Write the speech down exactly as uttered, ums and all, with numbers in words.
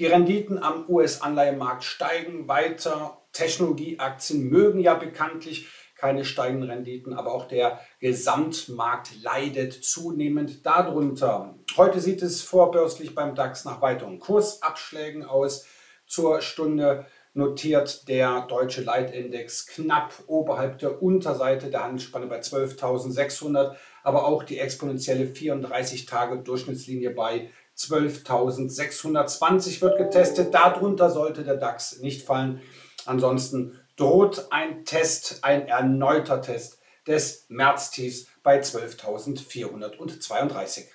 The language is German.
Die Renditen am U S-Anleihemarkt steigen weiter. Technologieaktien mögen ja bekanntlich keine steigenden Renditen, aber auch der Gesamtmarkt leidet zunehmend darunter. Heute sieht es vorbörslich beim DAX nach weiteren Kursabschlägen aus. Zur Stunde notiert der deutsche Leitindex knapp oberhalb der Unterseite der Handelsspanne bei zwölftausendsechshundert, aber auch die exponentielle vierunddreißig-Tage-Durchschnittslinie bei zwölftausendsechshundertzwanzig wird getestet. Darunter sollte der DAX nicht fallen. Ansonsten droht ein Test, ein erneuter Test des Märztiefs bei zwölftausendvierhundertzweiunddreißig.